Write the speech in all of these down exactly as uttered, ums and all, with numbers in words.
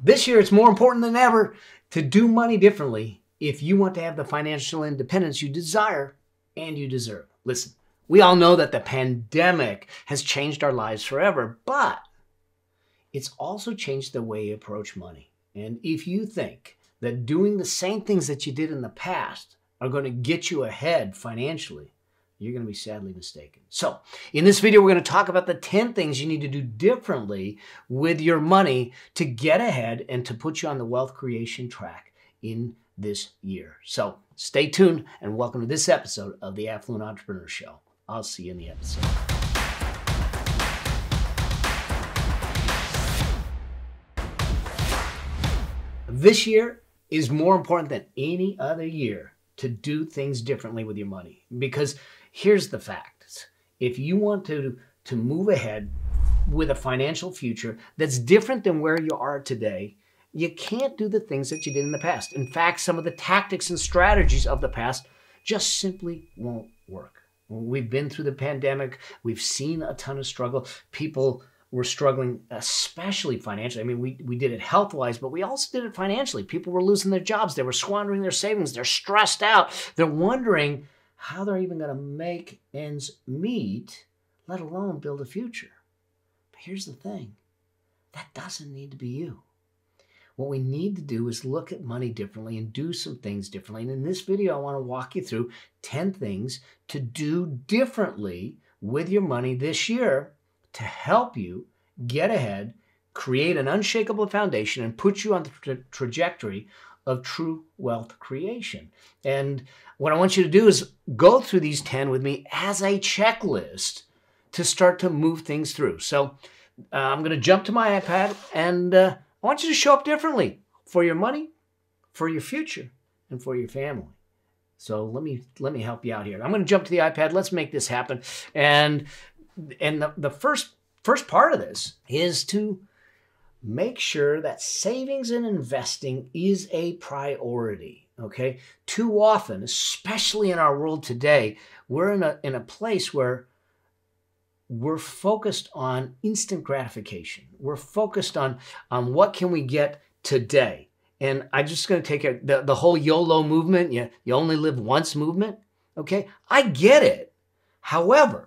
This year, it's more important than ever to do money differently if you want to have the financial independence you desire and you deserve. Listen, we all know that the pandemic has changed our lives forever, but it's also changed the way you approach money. And if you think that doing the same things that you did in the past are going to get you ahead financially, you're going to be sadly mistaken. So in this video, we're going to talk about the ten things you need to do differently with your money to get ahead and to put you on the wealth creation track in this year. So stay tuned and welcome to this episode of the Affluent Entrepreneur Show. I'll see you in the episode. This year is more important than any other year to do things differently with your money. Because here's the fact. If you want to, to move ahead with a financial future that's different than where you are today, you can't do the things that you did in the past. In fact, some of the tactics and strategies of the past just simply won't work. We've been through the pandemic. We've seen a ton of struggle. People were struggling, especially financially. I mean, we, we did it health-wise, but we also did it financially. People were losing their jobs. They were squandering their savings. They're stressed out. They're wondering how they're even going to make ends meet, let alone build a future. But here's the thing. That doesn't need to be you. What we need to do is look at money differently and do some things differently. And in this video, I want to walk you through ten things to do differently with your money this year to help you get ahead, create an unshakable foundation, and put you on the tra- trajectory of true wealth creation. And what I want you to do is go through these ten with me as a checklist to start to move things through. So uh, I'm going to jump to my iPad, and uh, I want you to show up differently for your money, for your future, and for your family. So let me let me help you out here. I'm going to jump to the iPad. Let's make this happen. And And the, the first first part of this is to make sure that savings and investing is a priority, okay? Too often, especially in our world today, we're in a, in a place where we're focused on instant gratification. We're focused on, on what can we get today? And I'm just going to take a, the, the whole YOLO movement, you, you only live once movement, okay? I get it. However,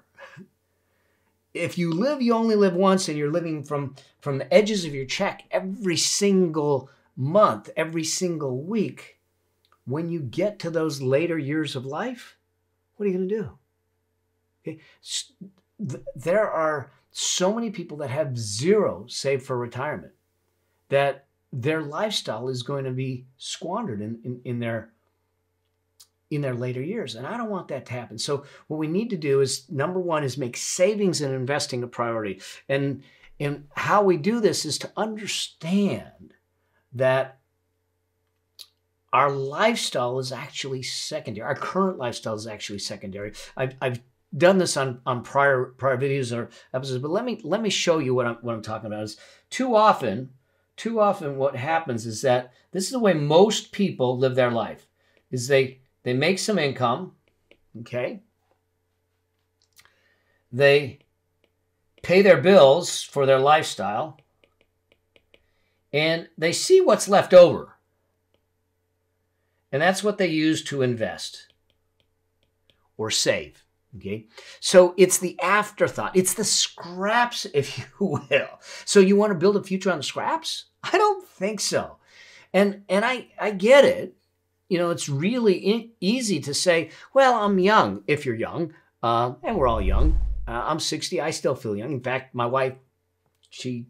if you live, you only live once, and you're living from, from the edges of your check every single month, every single week, when you get to those later years of life, what are you going to do? Okay. There are so many people that have zero saved for retirement that their lifestyle is going to be squandered in, in, in their in their later years. And I don't want that to happen. So what we need to do is, number one, is make savings and investing a priority. And, and how we do this is to understand that our lifestyle is actually secondary. Our current lifestyle is actually secondary. I've, I've done this on, on prior prior videos or episodes, but let me let me show you what I'm, what I'm talking about. Is too often, too often what happens is that this is the way most people live their life, is they... They make some income, okay? They pay their bills for their lifestyle, and they see what's left over. And that's what they use to invest or save, okay? So it's the afterthought. It's the scraps, if you will. So you want to build a future on the scraps? I don't think so. And, and I, I get it. You know, it's really easy to say, well, I'm young, if you're young, uh, and we're all young. Uh, I'm sixty. I still feel young. In fact, my wife, she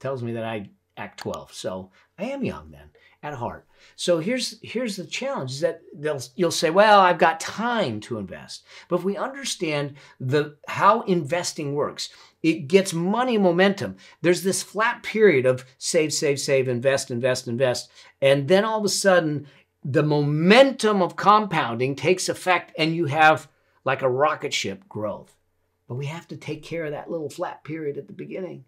tells me that I act twelve. So I am young then at heart. So here's here's the challenge, is that they'll, you'll say, well, I've got time to invest. But if we understand the how investing works, it gets money momentum. There's this flat period of save, save, save, invest, invest, invest. And then all of a sudden, the momentum of compounding takes effect, and you have like a rocket ship growth. But we have to take care of that little flat period at the beginning.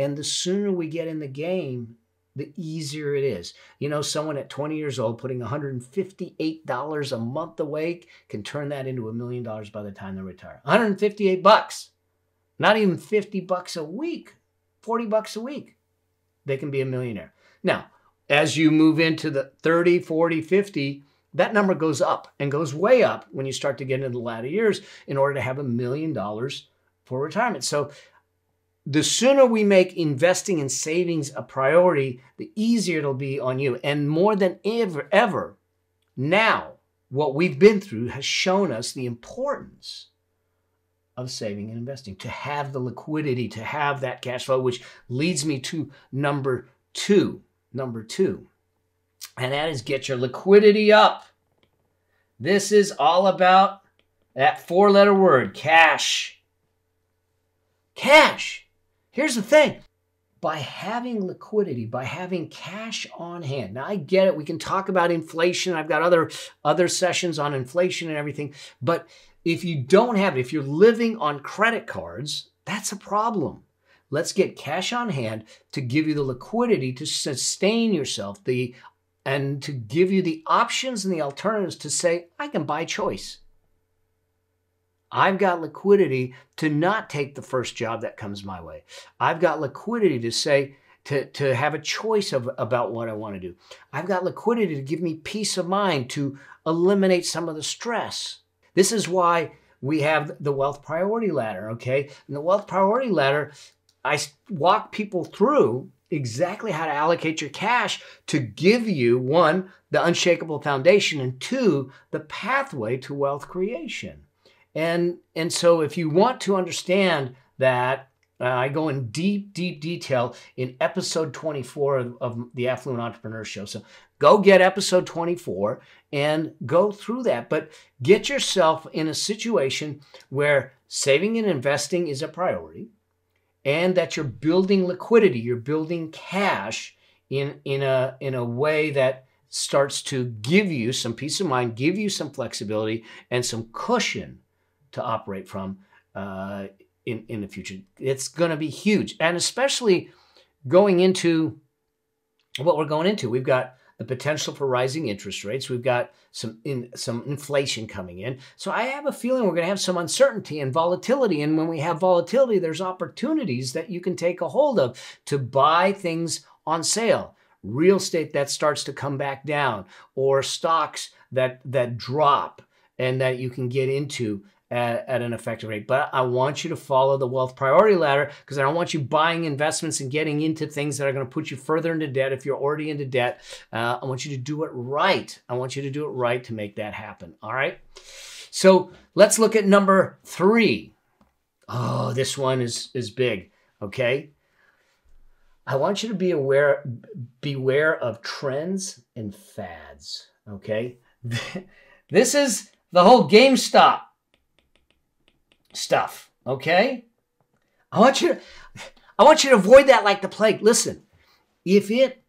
And the sooner we get in the game, the easier it is. You know, someone at twenty years old putting one hundred fifty-eight dollars a month away can turn that into a million dollars by the time they retire. one hundred fifty-eight bucks, not even fifty bucks a week, forty bucks a week. they can be a millionaire. Now, as you move into the thirty, forty, fifty, that number goes up and goes way up when you start to get into the latter years in order to have a million dollars for retirement. So the sooner we make investing in savings a priority, the easier it'll be on you. And more than ever, ever, now what we've been through has shown us the importance of saving and investing, to have the liquidity, to have that cash flow, which leads me to number two, number two. And that is get your liquidity up. This is all about that four-letter word, cash. Cash. Here's the thing. By having liquidity, by having cash on hand. Now, I get it. We can talk about inflation. I've got other, other sessions on inflation and everything. But if you don't have it, if you're living on credit cards, that's a problem. Let's get cash on hand to give you the liquidity to sustain yourself, the and to give you the options and the alternatives to say, I can buy choice. I've got liquidity to not take the first job that comes my way. I've got liquidity to say, to, to have a choice of, about what I want to do. I've got liquidity to give me peace of mind, to eliminate some of the stress. This is why we have the Wealth Priority Ladder, okay? And the Wealth Priority Ladder, I walk people through exactly how to allocate your cash to give you, one, the unshakable foundation, and two, the pathway to wealth creation. And, and so if you want to understand that, uh, I go in deep, deep detail in episode twenty-four of, of the Affluent Entrepreneur Show. So go get episode twenty-four and go through that. But get yourself in a situation where saving and investing is a priority, and that you're building liquidity, you're building cash in, in, a, in a way that starts to give you some peace of mind, give you some flexibility and some cushion to operate from uh, in, in the future. It's going to be huge. And especially going into what we're going into, we've got the potential for rising interest rates. We've got some in, some inflation coming in. So I have a feeling we're going to have some uncertainty and volatility. And when we have volatility, there's opportunities that you can take a hold of to buy things on sale. Real estate that starts to come back down, or stocks that, that drop and that you can get into at, at an effective rate. But I want you to follow the Wealth Priority Ladder, because I don't want you buying investments and getting into things that are going to put you further into debt. If you're already into debt, uh, I want you to do it right. I want you to do it right to make that happen. All right. So let's look at number three. Oh, this one is, is big. Okay. I want you to be aware, beware of trends and fads, okay? This is the whole GameStop stuff, okay? I want you to, I want you to avoid that like the plague. Listen, if it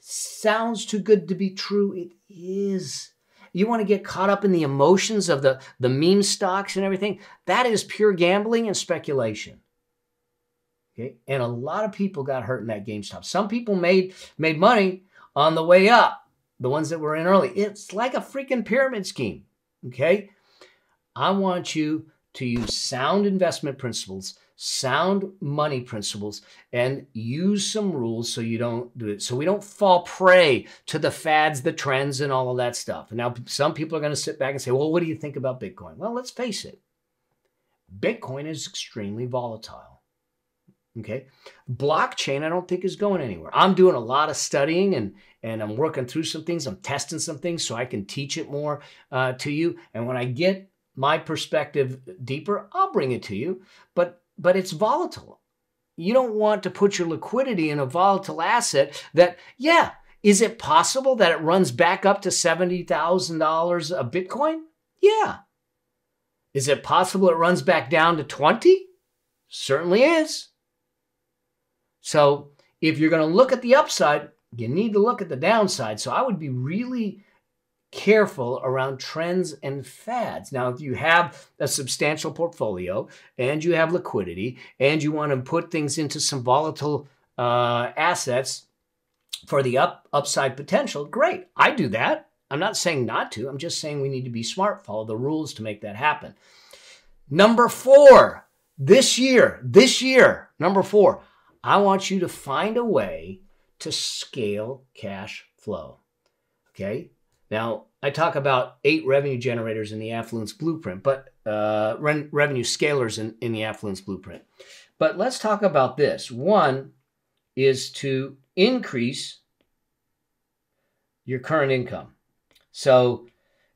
sounds too good to be true, it is. You want to get caught up in the emotions of the, the meme stocks and everything. That is pure gambling and speculation. Okay. And a lot of people got hurt in that GameStop. Some people made made money on the way up, the ones that were in early. It's like a freaking pyramid scheme, okay? I want you to use sound investment principles, sound money principles, and use some rules so you don't do it. So we don't fall prey to the fads, the trends, and all of that stuff. And now some people are going to sit back and say, well, what do you think about Bitcoin? Well, let's face it. Bitcoin is extremely volatile. Okay. Blockchain, I don't think is going anywhere. I'm doing a lot of studying and, and I'm working through some things. I'm testing some things so I can teach it more uh, to you. And when I get my perspective deeper, I'll bring it to you, but, but it's volatile. You don't want to put your liquidity in a volatile asset that, yeah, is it possible that it runs back up to seventy thousand dollars a Bitcoin? Yeah. Is it possible it runs back down to twenty? Certainly is. So if you're going to look at the upside, you need to look at the downside. So I would be really careful around trends and fads. Now, if you have a substantial portfolio and you have liquidity and you want to put things into some volatile uh, assets for the up, upside potential, great. I do that. I'm not saying not to. I'm just saying we need to be smart, follow the rules to make that happen. Number four, this year, this year, number four, I want you to find a way to scale cash flow, okay? Now, I talk about eight revenue generators in the Affluence Blueprint, but uh, re revenue scalers in, in the Affluence Blueprint. But let's talk about this. One is to increase your current income. So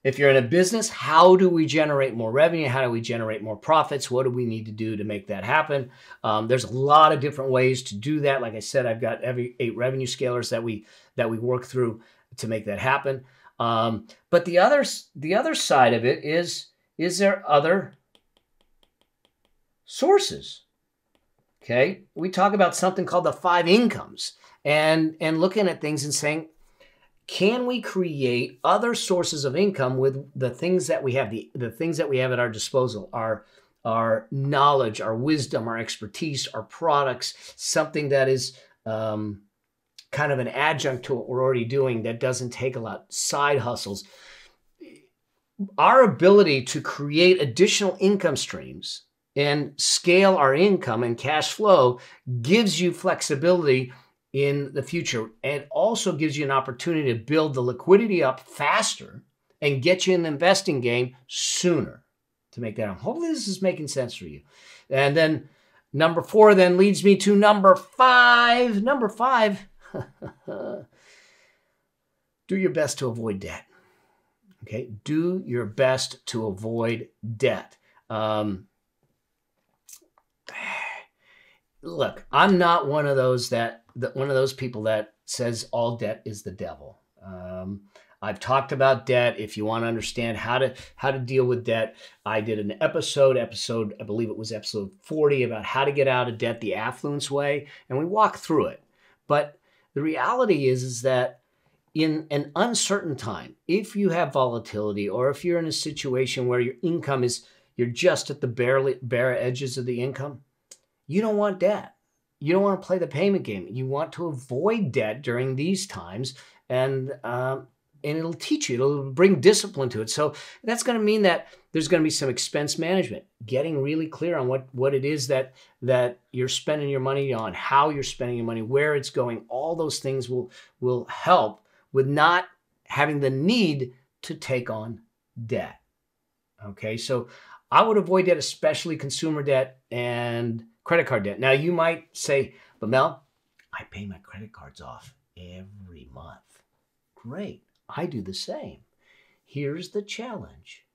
if you're in a business, how do we generate more revenue? How do we generate more profits? What do we need to do to make that happen? Um, there's a lot of different ways to do that. Like I said, I've got every eight revenue scalers that we that we work through to make that happen. Um, but the other the other side of it is, is there other sources? Okay, we talk about something called the five incomes, and and looking at things and saying, can we create other sources of income with the things that we have, the, the things that we have at our disposal, our, our knowledge, our wisdom, our expertise, our products, something that is um, kind of an adjunct to what we're already doing that doesn't take a lot, side hustles. Our ability to create additional income streams and scale our income and cash flow gives you flexibility in the future, and also gives you an opportunity to build the liquidity up faster and get you in the investing game sooner to make that happen. Hopefully this is making sense for you. And then number four then leads me to number five. Number five, do your best to avoid debt. Okay, do your best to avoid debt. Um, look, I'm not one of those that That one of those people that says all debt is the devil. Um, I've talked about debt. If you want to understand how to how to deal with debt, I did an episode, episode I believe it was episode forty, about how to get out of debt the Affluence way, and we walked through it. But the reality is, is that in an uncertain time, if you have volatility, or if you're in a situation where your income is, you're just at the barely bare edges of the income, you don't want debt. You don't want to play the payment game. You want to avoid debt during these times, and uh, and it'll teach you. It'll bring discipline to it. So that's going to mean that there's going to be some expense management, getting really clear on what, what it is that, that you're spending your money on, how you're spending your money, where it's going. All those things will, will help with not having the need to take on debt. Okay, so I would avoid debt, especially consumer debt and credit card debt. Now you might say, but Mel, I pay my credit cards off every month. Great, I do the same. Here's the challenge.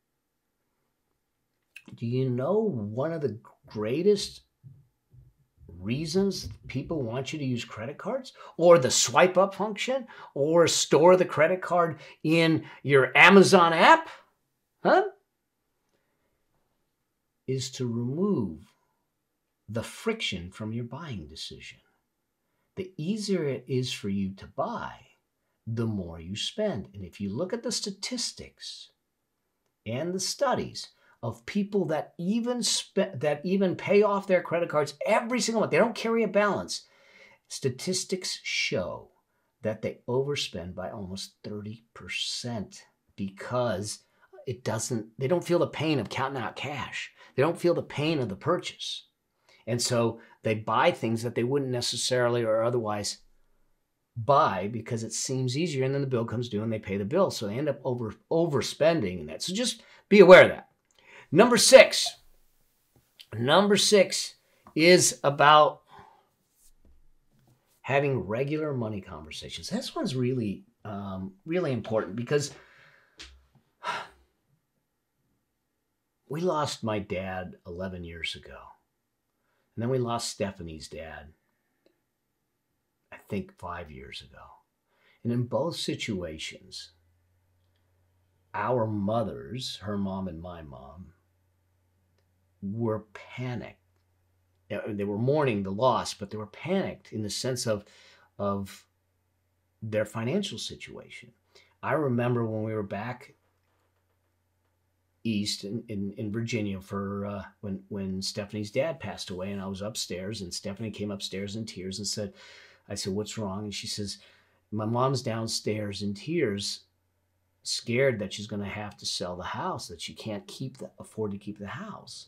Do you know one of the greatest reasons people want you to use credit cards, or the swipe up function, or store the credit card in your Amazon app? Huh? Is to remove the friction from your buying decision. The easier it is for you to buy, the more you spend. And if you look at the statistics and the studies of people that even spend, that even pay off their credit cards every single month, they don't carry a balance, statistics show that they overspend by almost thirty percent because it doesn't, they don't feel the pain of counting out cash. They don't feel the pain of the purchase. And so they buy things that they wouldn't necessarily or otherwise buy because it seems easier, and then the bill comes due and they pay the bill. So they end up over overspending in that. So just be aware of that. Number six. Number six is about having regular money conversations. This one's really, um, really important because we lost my dad eleven years ago. And then we lost Stephanie's dad, I think five years ago. And in both situations, our mothers, her mom and my mom, were panicked. They were mourning the loss, but they were panicked in the sense of, of their financial situation. I remember when we were back east in, in, in Virginia for uh, when, when Stephanie's dad passed away, and I was upstairs, and Stephanie came upstairs in tears and said, I said, what's wrong? And she says, my mom's downstairs in tears, scared that she's going to have to sell the house, that she can't keep the, afford to keep the house.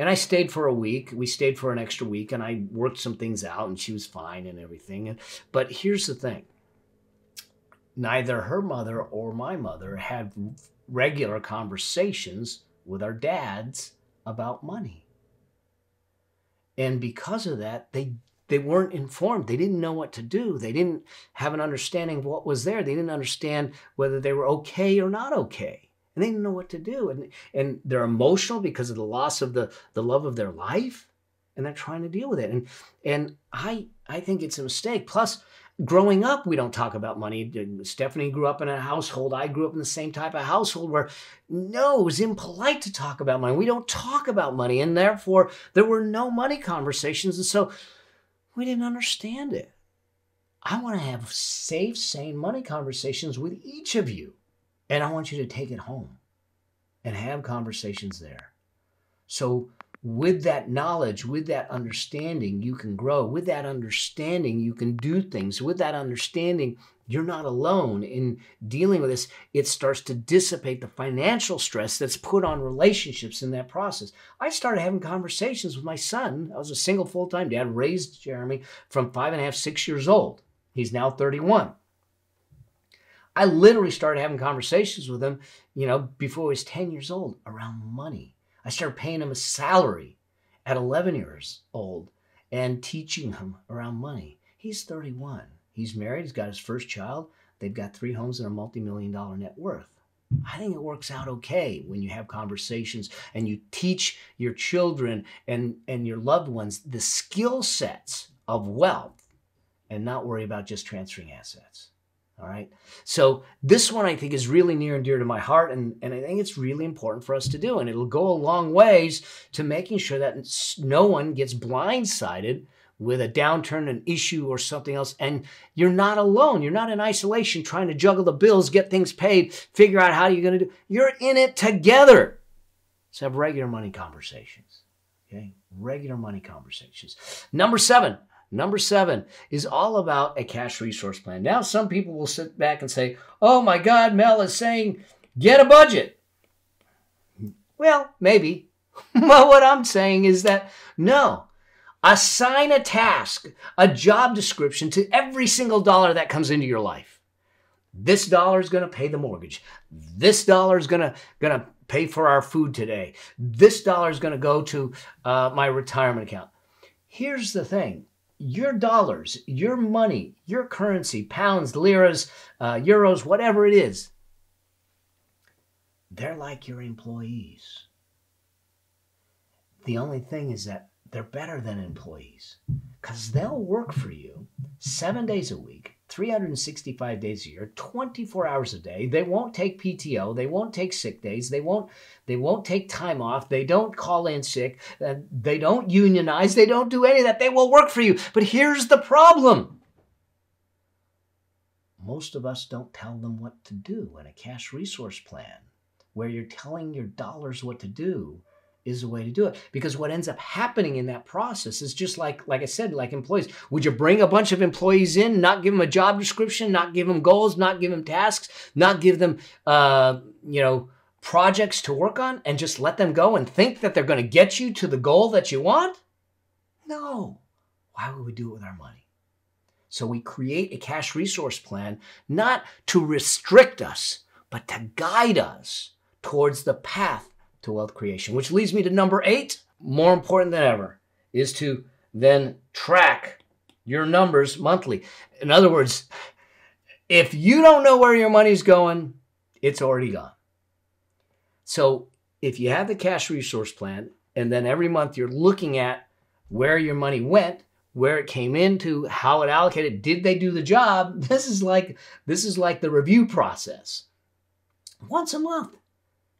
And I stayed for a week. We stayed for an extra week, and I worked some things out, and she was fine and everything. But here's the thing. Neither her mother or my mother had regular conversations with our dads about money. And because of that, they they weren't informed. They didn't know what to do. They didn't have an understanding of what was there. They didn't understand whether they were okay or not okay. And they didn't know what to do. And, and they're emotional because of the loss of the, the love of their life. And they're trying to deal with it. And, and I, I think it's a mistake. Plus, growing up, we don't talk about money. Stephanie grew up in a household. I grew up in the same type of household where, no, it was impolite to talk about money. We don't talk about money. And therefore, there were no money conversations. And so we didn't understand it. I want to have safe, sane money conversations with each of you. And I want you to take it home and have conversations there. So with that knowledge, with that understanding, you can grow. With that understanding, you can do things. With that understanding, you're not alone in dealing with this. It starts to dissipate the financial stress that's put on relationships in that process. I started having conversations with my son. I was a single full-time dad, raised Jeremy from five and a half, six years old. He's now thirty-one. I literally started having conversations with him, you know, before he was ten years old around money. I started paying him a salary at eleven years old and teaching him around money. He's thirty-one. He's married. He's got his first child. They've got three homes and a multi-million dollar net worth. I think it works out okay when you have conversations and you teach your children and, and your loved ones the skill sets of wealth and not worry about just transferring assets. All right. So this one I think is really near and dear to my heart. And, and I think it's really important for us to do. And it'll go a long ways to making sure that no one gets blindsided with a downturn, an issue or something else. And you're not alone. You're not in isolation trying to juggle the bills, get things paid, figure out how you're going to do. You're in it together. So have regular money conversations. Okay. Regular money conversations. Number seven. Number seven is all about a cash resource plan. Now, some people will sit back and say, oh my God, Mel is saying, get a budget. Well, maybe. But what I'm saying is that, no, assign a task, a job description to every single dollar that comes into your life. This dollar is going to pay the mortgage. This dollar is going to, going to pay for our food today. This dollar is going to go to uh, my retirement account. Here's the thing. Your dollars, your money, your currency, pounds, liras, uh, euros, whatever it is, they're like your employees. The only thing is that they're better than employees because they'll work for you seven days a week, three hundred sixty-five days a year, twenty-four hours a day. They won't take P T O. They won't take sick days. They won't, they won't take time off. They don't call in sick. They don't unionize. They don't do any of that. They will work for you. But here's the problem. Most of us don't tell them what to do. And a cash resource plan where you're telling your dollars what to do is the way to do it, because what ends up happening in that process is just like, like I said, like employees. Would you bring a bunch of employees in, not give them a job description, not give them goals, not give them tasks, not give them, uh, you know, projects to work on, and just let them go and think that they're going to get you to the goal that you want? No. Why would we do it with our money? So we create a cash resource plan, not to restrict us, but to guide us towards the path to wealth creation, which leads me to number eight. More important than ever is to then track your numbers monthly. In other words, if you don't know where your money's going, it's already gone. So if you have the cash resource plan, and then every month you're looking at where your money went, where it came into, how it allocated, did they do the job? This is like, this is like the review process. Once a month,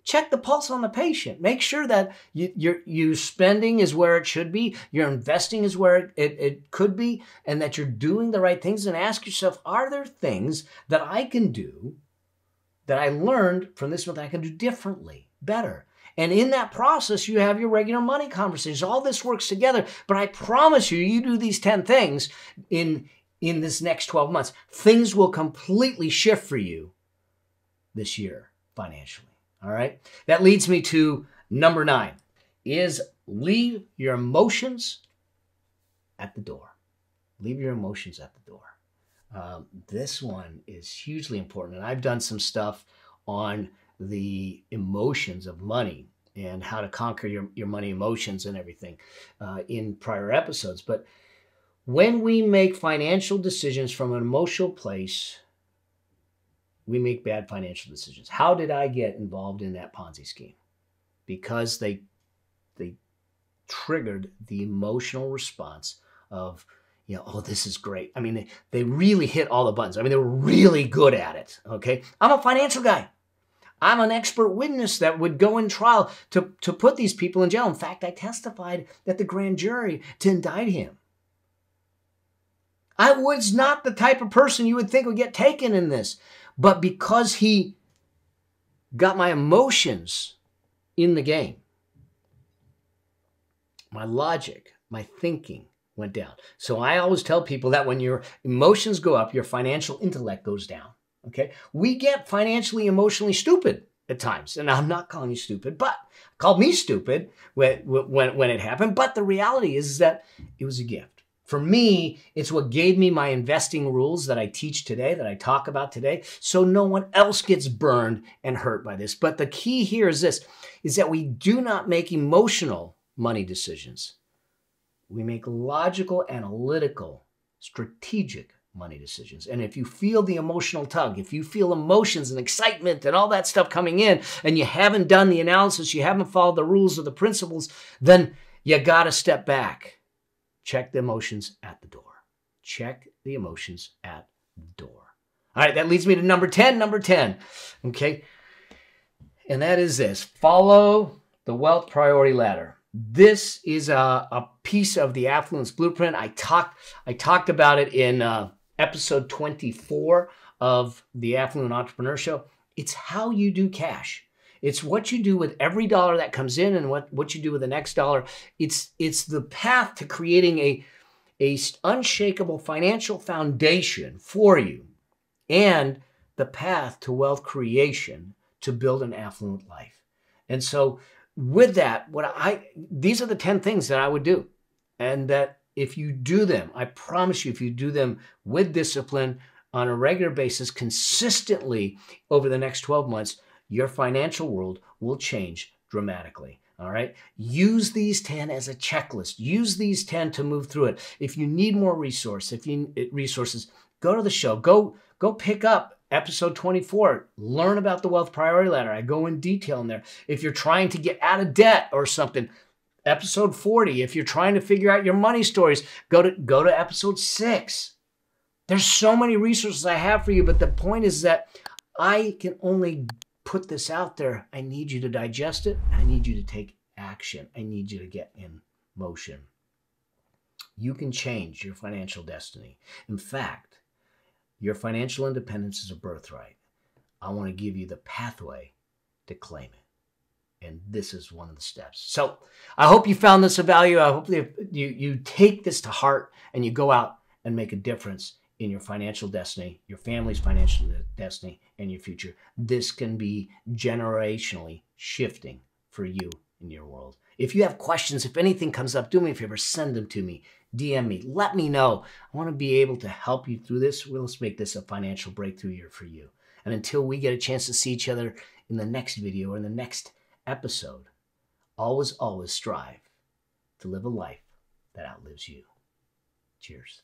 check the pulse on the patient. Make sure that you, your, your spending is where it should be, your investing is where it, it, it could be, and that you're doing the right things. And ask yourself, are there things that I can do that I learned from this month that I can do differently, better? And in that process, you have your regular money conversations. All this works together. But I promise you, you do these ten things in, in this next twelve months, things will completely shift for you this year financially. All right. That leads me to number nine. is leave your emotions at the door. Leave your emotions at the door. Um, this one is hugely important. And I've done some stuff on the emotions of money and how to conquer your, your money emotions and everything uh, in prior episodes. But when we make financial decisions from an emotional place, we make bad financial decisions. How did I get involved in that Ponzi scheme? Because they, they triggered the emotional response of, you know, oh, this is great. I mean, they, they really hit all the buttons. I mean, they were really good at it, okay? I'm a financial guy. I'm an expert witness that would go in trial to, to put these people in jail. In fact, I testified at the grand jury to indict him. I was not the type of person you would think would get taken in this. But because he got my emotions in the game, my logic, my thinking went down. So I always tell people that when your emotions go up, your financial intellect goes down. Okay, we get financially, emotionally stupid at times, and I'm not calling you stupid, but called me stupid when, when, when it happened. But the reality is, is that it was a gift. For me, it's what gave me my investing rules that I teach today, that I talk about today, so no one else gets burned and hurt by this. But the key here is this, is that we do not make emotional money decisions. We make logical, analytical, strategic money decisions. And if you feel the emotional tug, if you feel emotions and excitement and all that stuff coming in, and you haven't done the analysis, you haven't followed the rules or the principles, then you got to step back. Check the emotions at the door. Check the emotions at the door. All right, that leads me to number ten, number ten. Okay. And that is this, follow the wealth priority ladder. This is a, a piece of the Affluence Blueprint. I talked, I talked about it in, uh, episode twenty-four of the Affluent Entrepreneur Show. It's how you do cash. It's what you do with every dollar that comes in and what, what you do with the next dollar. It's, it's the path to creating a, a unshakable financial foundation for you and the path to wealth creation to build an affluent life. And so with that, what I, these are the ten things that I would do, and that if you do them, I promise you, if you do them with discipline on a regular basis, consistently over the next twelve months, your financial world will change dramatically. All right. Use these ten as a checklist. Use these ten to move through it. If you need more resource, if you resources, go to the show. Go, go pick up episode twenty-four. Learn about the wealth priority ladder. I go in detail in there. If you're trying to get out of debt or something, episode forty, if you're trying to figure out your money stories, go to, go to episode six. There's so many resources I have for you, but the point is that I can only put this out there. I need you to digest it. I need you to take action. I need you to get in motion. You can change your financial destiny. In fact, your financial independence is a birthright. I want to give you the pathway to claim it. And this is one of the steps. So I hope you found this of value. I hope you, you take this to heart and you go out and make a difference in your financial destiny, your family's financial destiny, and your future. This can be generationally shifting for you in your world. If you have questions, if anything comes up, do me a favor, send them to me, D M me, let me know. I want to be able to help you through this. Well, let's make this a financial breakthrough year for you. And until we get a chance to see each other in the next video or in the next episode, always, always strive to live a life that outlives you. Cheers.